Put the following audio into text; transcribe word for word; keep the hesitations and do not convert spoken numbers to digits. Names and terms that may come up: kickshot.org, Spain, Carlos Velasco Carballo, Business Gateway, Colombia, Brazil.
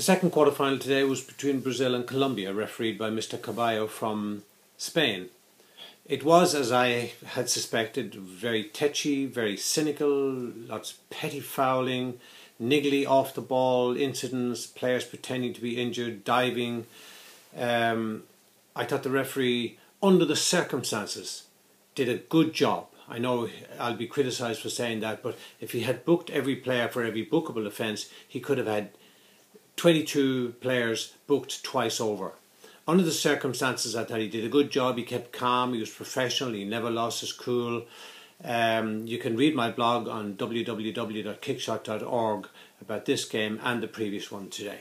The second quarter-final today was between Brazil and Colombia, refereed by Mister Carballo from Spain. It was, as I had suspected, very tetchy, very cynical, lots of petty fouling, niggly off-the-ball incidents, players pretending to be injured, diving. Um, I thought the referee, under the circumstances, did a good job. I know I'll be criticised for saying that, but if he had booked every player for every bookable offence, he could have had twenty-two players booked twice over. Under the circumstances, I thought he did a good job. He kept calm, he was professional, he never lost his cool. Um, you can read my blog on w w w dot kickshot dot org about this game and the previous one today.